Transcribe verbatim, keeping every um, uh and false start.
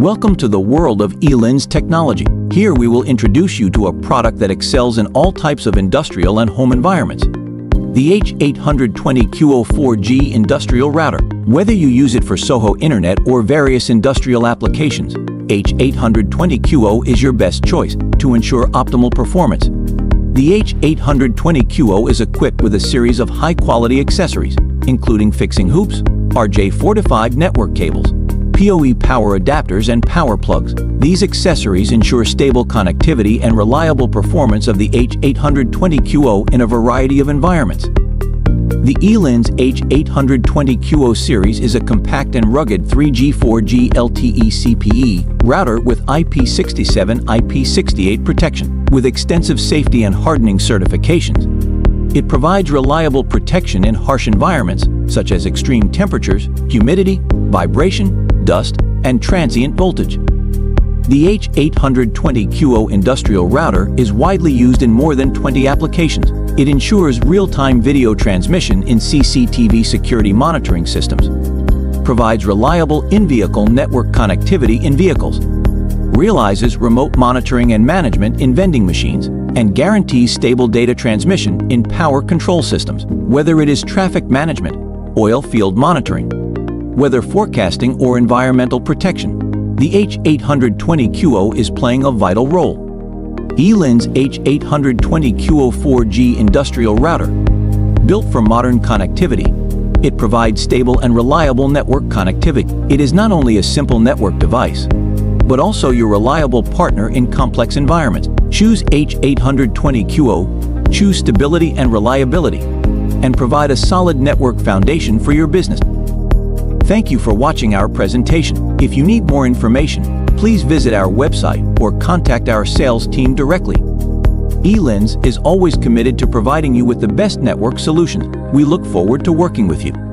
Welcome to the world of E-Lens technology. Here we will introduce you to a product that excels in all types of industrial and home environments. The H eight twenty Q O four G industrial router. Whether you use it for Soho internet or various industrial applications, H eight twenty Q O is your best choice to ensure optimal performance. The H eight twenty Q O is equipped with a series of high-quality accessories, including fixing hoops, R J forty-five network cables, P O E power adapters and power plugs. These accessories ensure stable connectivity and reliable performance of the H eight twenty Q O in a variety of environments. The E-Lens H eight twenty Q O series is a compact and rugged three G four G L T E C P E router with I P sixty-seven I P sixty-eight protection, with extensive safety and hardening certifications. It provides reliable protection in harsh environments, such as extreme temperatures, humidity, vibration, dust, and transient voltage. The H eight twenty Q O industrial router is widely used in more than twenty applications. It ensures real-time video transmission in C C T V security monitoring systems, provides reliable in-vehicle network connectivity in vehicles, realizes remote monitoring and management in vending machines, and guarantees stable data transmission in power control systems, whether it is traffic management, oil field monitoring, weather forecasting or environmental protection. The H eight twenty Q O is playing a vital role. E-Lens H eight twenty Q O four G industrial router. Built for modern connectivity, it provides stable and reliable network connectivity. It is not only a simple network device, but also your reliable partner in complex environments. Choose H eight twenty Q O, choose stability and reliability, and provide a solid network foundation for your business. Thank you for watching our presentation. If you need more information, please visit our website or contact our sales team directly. E-Lens is always committed to providing you with the best network solutions. We look forward to working with you.